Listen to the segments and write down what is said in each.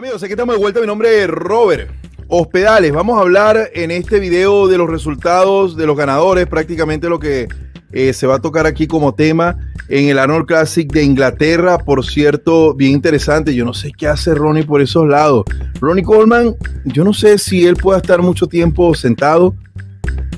Amigos, aquí estamos de vuelta. Mi nombre es Robert Hospedales. Vamos a hablar en este video de los resultados de los ganadores, prácticamente lo que se va a tocar aquí como tema en el Arnold Classic de Inglaterra. Por cierto, bien interesante. Yo no sé qué hace Ronnie por esos lados. Ronnie Coleman, yo no sé si él pueda estar mucho tiempo sentado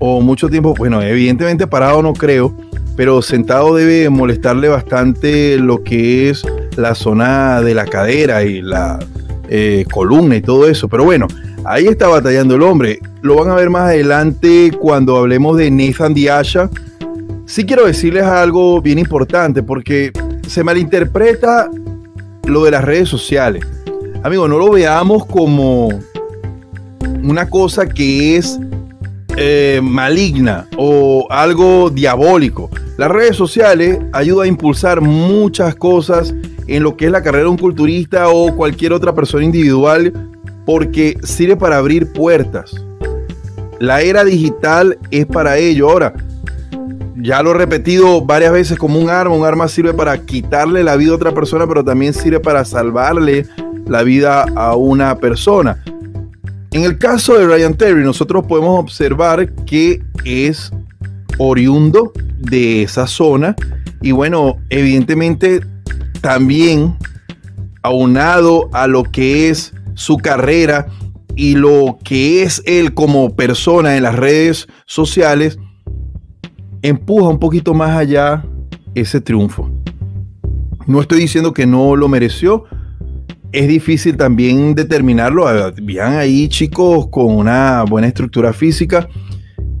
o mucho tiempo, bueno, evidentemente parado no creo, pero sentado debe molestarle bastante lo que es la zona de la cadera y la columna y todo eso. Pero bueno, ahí está batallando el hombre. Lo van a ver más adelante cuando hablemos de Nathan DeAsha. Sí quiero decirles algo bien importante, porque se malinterpreta lo de las redes sociales. Amigos, no lo veamos como una cosa que es maligna o algo diabólico. Las redes sociales ayudan a impulsar muchas cosas en lo que es la carrera de un culturista o cualquier otra persona individual, porque sirve para abrir puertas. La era digital es para ello. Ahora, ya lo he repetido varias veces, como un arma sirve para quitarle la vida a otra persona, pero también sirve para salvarle la vida a una persona. En el caso de Ryan Terry, nosotros podemos observar que es oriundo de esa zona y bueno, evidentemente también aunado a lo que es su carrera y lo que es él como persona en las redes sociales, empuja un poquito más allá ese triunfo. No estoy diciendo que no lo mereció, es difícil también determinarlo. Habían ahí chicos con una buena estructura física,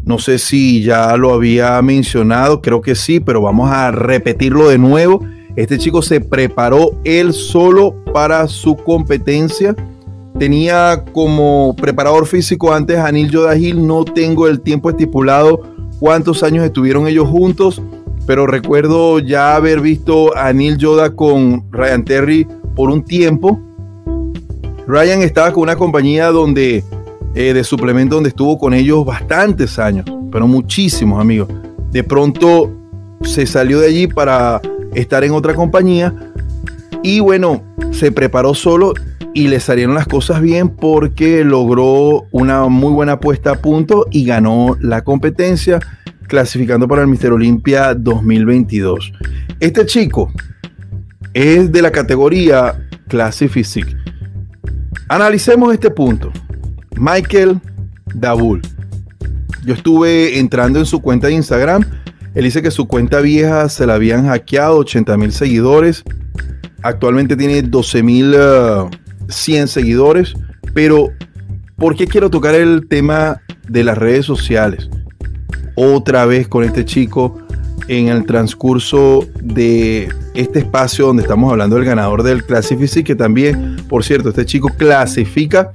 no sé si ya lo había mencionado, creo que sí, pero vamos a repetirlo de nuevo. Este chico se preparó él solo para su competencia. Tenía como preparador físico antes a Neil Yoda Gil, no tengo el tiempo estipulado cuántos años estuvieron ellos juntos, pero recuerdo ya haber visto a Neil Yoda con Ryan Terry por un tiempo. Ryan estaba con una compañía donde de suplemento donde estuvo con ellos bastantes años, pero muchísimos, amigos. De pronto se salió de allí para estar en otra compañía y bueno, se preparó solo y le salieron las cosas bien porque logró una muy buena puesta a punto y ganó la competencia, clasificando para el Mr. Olympia 2022. Este chico es de la categoría Classic Physique. Analicemos este punto. Michael Dabul. Yo estuve entrando en su cuenta de Instagram. Él dice que su cuenta vieja se la habían hackeado, 80,000 seguidores. Actualmente tiene 12,100 seguidores, pero ¿por qué quiero tocar el tema de las redes sociales? Otra vez con este chico en el transcurso de este espacio donde estamos hablando del ganador del Classic Physique, que también, por cierto, este chico clasifica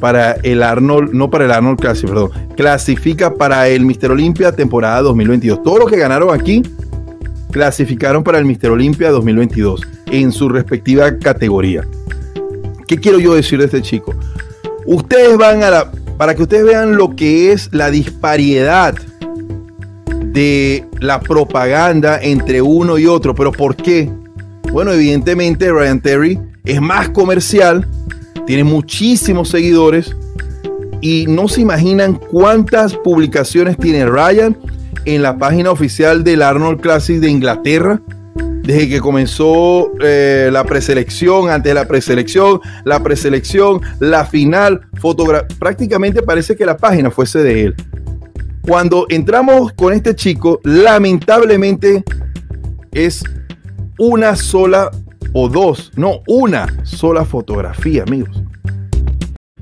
para el Arnold, no para el Arnold Classic, perdón, clasifica para el Mr. Olympia temporada 2022. Todos los que ganaron aquí clasificaron para el Mr. Olympia 2022 en su respectiva categoría. ¿Qué quiero yo decir de este chico? Ustedes van a la... Para que ustedes vean lo que es la disparidad de la propaganda entre uno y otro. ¿Pero por qué? Bueno, evidentemente Ryan Terry es más comercial, tiene muchísimos seguidores y no se imaginan cuántas publicaciones tiene Ryan en la página oficial del Arnold Classic de Inglaterra. Desde que comenzó la preselección, antes de la preselección, la final, prácticamente parece que la página fuese de él. Cuando entramos con este chico, lamentablemente es una sola o dos, no, una sola fotografía, amigos.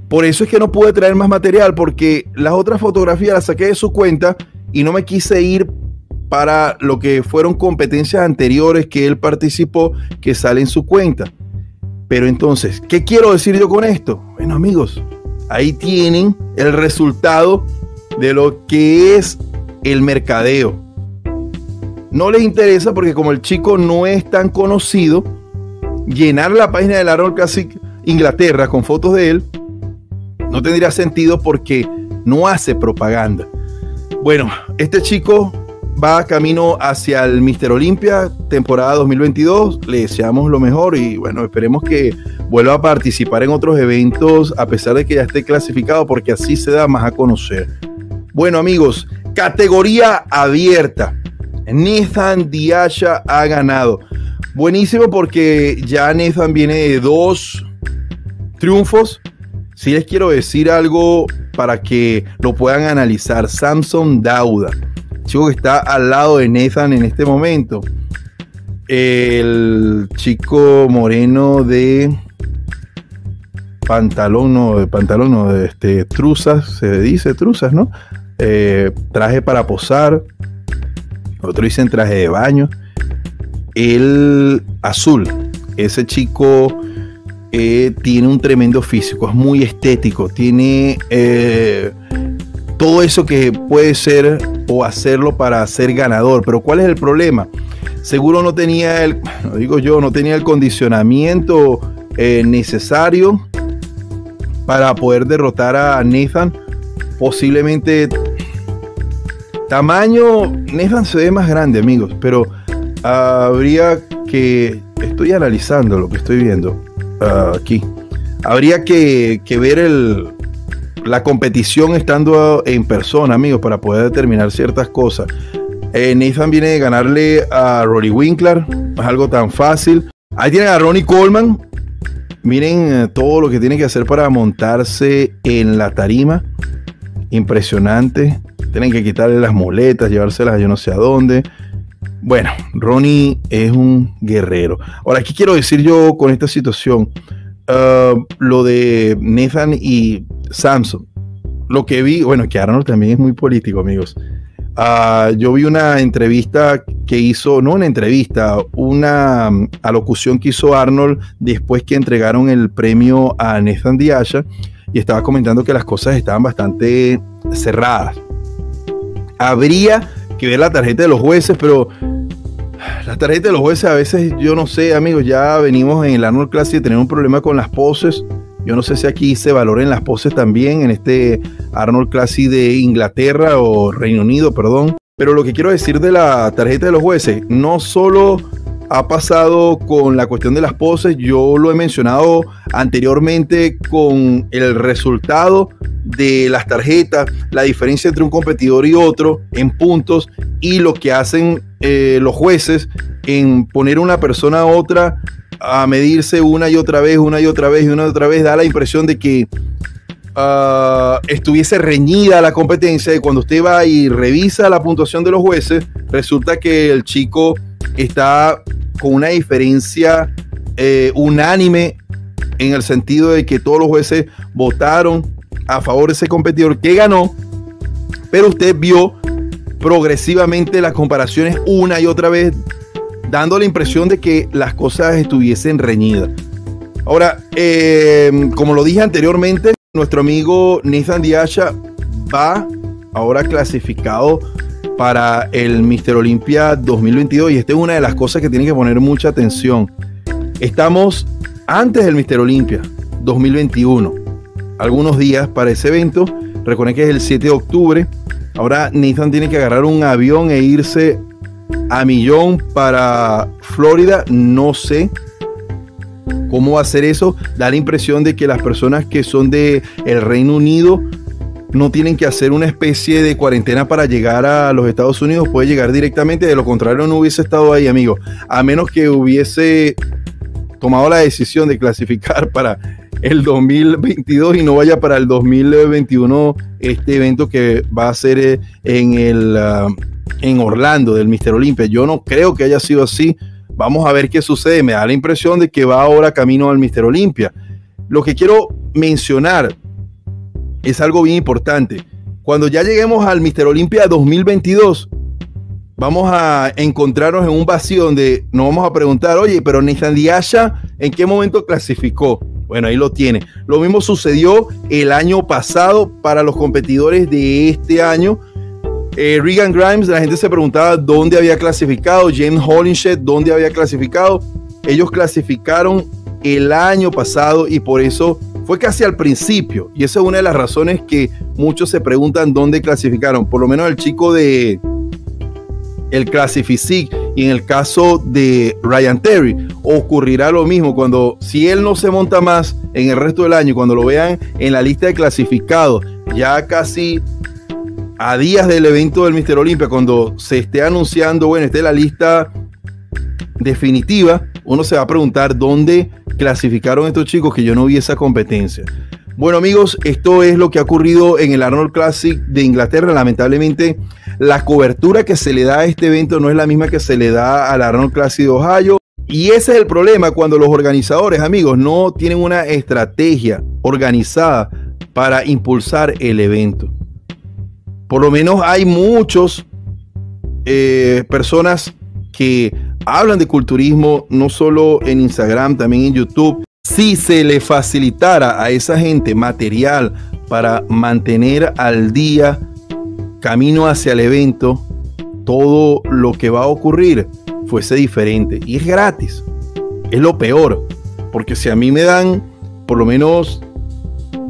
Por eso es que no pude traer más material, porque las otras fotografías las saqué de su cuenta y no me quise ir para lo que fueron competencias anteriores que él participó, que sale en su cuenta. Pero entonces, ¿qué quiero decir yo con esto? Bueno, amigos, ahí tienen el resultado de lo que es el mercadeo. No les interesa, porque como el chico no es tan conocido, llenar la página del Arnold Classic Inglaterra con fotos de él no tendría sentido porque no hace propaganda. Bueno, este chico va camino hacia el Mr. Olympia, temporada 2022. Le deseamos lo mejor y bueno, esperemos que vuelva a participar en otros eventos a pesar de que ya esté clasificado, porque así se da más a conocer. Bueno, amigos, categoría abierta. Nathan DeAsha ha ganado. Buenísimo, porque ya Nathan viene de 2 triunfos. Si les quiero decir algo para que lo puedan analizar, Samson Dauda, chico que está al lado de Nathan en este momento, el chico moreno de truzas, se dice truzas, ¿no? Traje para posar, otro dicen traje de baño, el azul, ese chico tiene un tremendo físico, es muy estético, tiene todo eso que puede ser o hacerlo para ser ganador. Pero ¿cuál es el problema? Seguro no tenía el, condicionamiento necesario para poder derrotar a Nathan. Posiblemente tamaño, Nathan se ve más grande, amigos, pero habría que, estoy analizando lo que estoy viendo aquí, habría que ver la competición estando en persona, amigos, para poder determinar ciertas cosas. Nathan viene de ganarle a Rory Winkler, no es algo tan fácil. Ahí tienen a Ronnie Coleman, miren todo lo que tiene que hacer para montarse en la tarima, impresionante. Tienen que quitarle las muletas, llevárselas a yo no sé a dónde. Bueno, Ronnie es un guerrero. Ahora, ¿qué quiero decir yo con esta situación? Lo de Nathan y Samson, lo que vi, bueno, que Arnold también es muy político, amigos. Yo vi una entrevista que hizo, no una entrevista, una alocución que hizo Arnold después que entregaron el premio a Nathan DeAsha, y estaba comentando que las cosas estaban bastante cerradas. Habría que ver la tarjeta de los jueces, pero la tarjeta de los jueces a veces, yo no sé, amigos, ya venimos en el Arnold Classic de tener un problema con las poses. Yo no sé si aquí se valoren las poses también en este Arnold Classic de Inglaterra o Reino Unido, perdón. Pero lo que quiero decir de la tarjeta de los jueces, no solo ha pasado con la cuestión de las poses, yo lo he mencionado anteriormente con el resultado de las tarjetas, la diferencia entre un competidor y otro en puntos, y lo que hacen los jueces en poner una persona a otra a medirse una y otra vez, da la impresión de que estuviese reñida la competencia, y cuando usted va y revisa la puntuación de los jueces, resulta que el chico está con una diferencia unánime, en el sentido de que todos los jueces votaron a favor de ese competidor que ganó, pero usted vio progresivamente las comparaciones una y otra vez, dando la impresión de que las cosas estuviesen reñidas. Ahora, como lo dije anteriormente, nuestro amigo Nathan DeAsha va ahora clasificado para el Mr. Olympia 2022, y esta es una de las cosas que tienen que poner mucha atención. Estamos antes del Mr. Olympia 2021, algunos días para ese evento. Recuerden que es el 7 de octubre. Ahora Nathan tiene que agarrar un avión e irse a millón para Florida. No sé cómo va a ser eso. Da la impresión de que las personas que son de el Reino Unido no tienen que hacer una especie de cuarentena para llegar a los Estados Unidos, puede llegar directamente. De lo contrario no hubiese estado ahí, amigos, a menos que hubiese tomado la decisión de clasificar para el 2022 y no vaya para el 2021 este evento que va a ser en Orlando del Mr. Olympia. Yo no creo que haya sido así. Vamos a ver qué sucede. Me da la impresión de que va ahora camino al Mr. Olympia. Lo que quiero mencionar es algo bien importante. Cuando ya lleguemos al Mr. Olympia 2022, vamos a encontrarnos en un vacío donde nos vamos a preguntar, oye, pero Nathan DeAsha, ¿en qué momento clasificó? Bueno, ahí lo tiene. Lo mismo sucedió el año pasado para los competidores de este año. Regan Grimes, la gente se preguntaba dónde había clasificado. James Hollinshed, dónde había clasificado. Ellos clasificaron el año pasado y por eso fue casi al principio. Y esa es una de las razones que muchos se preguntan dónde clasificaron. Por lo menos el chico de el Classic Physique, y en el caso de Ryan Terry ocurrirá lo mismo. Cuando, si él no se monta más en el resto del año, cuando lo vean en la lista de clasificados, ya casi a días del evento del Mr. Olympia, cuando se esté anunciando, bueno, esta es la lista definitiva, uno se va a preguntar dónde clasificaron estos chicos que yo no vi esa competencia. Bueno, amigos, esto es lo que ha ocurrido en el Arnold Classic de Inglaterra. Lamentablemente, la cobertura que se le da a este evento no es la misma que se le da al Arnold Classic de Ohio. Y ese es el problema cuando los organizadores, amigos, no tienen una estrategia organizada para impulsar el evento. Por lo menos hay muchos personas que hablan de culturismo, no solo en Instagram, también en YouTube. Si se le facilitara a esa gente material para mantener al día, camino hacia el evento, todo lo que va a ocurrir fuese diferente. Y es gratis, es lo peor, porque si a mí me dan, por lo menos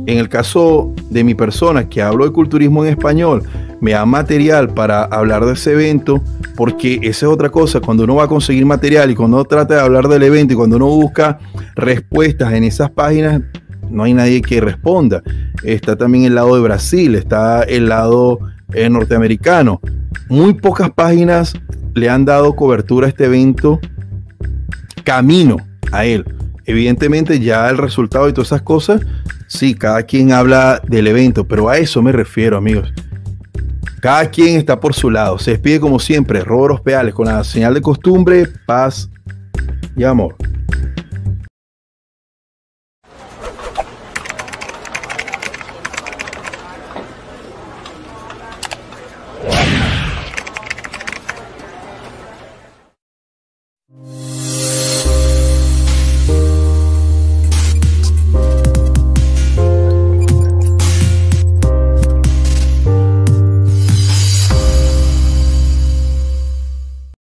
en el caso de mi persona que hablo de culturismo en español, me dan material para hablar de ese evento, porque esa es otra cosa. Cuando uno va a conseguir material y cuando uno trata de hablar del evento y cuando uno busca respuestas en esas páginas, no hay nadie que responda. Está también el lado de Brasil, está el lado norteamericano. Muy pocas páginas le han dado cobertura a este evento, camino a él. Evidentemente ya el resultado y todas esas cosas, sí, cada quien habla del evento, pero a eso me refiero, amigos. Cada quien está por su lado. Se despide como siempre Robert Hospedales con la señal de costumbre, paz y amor.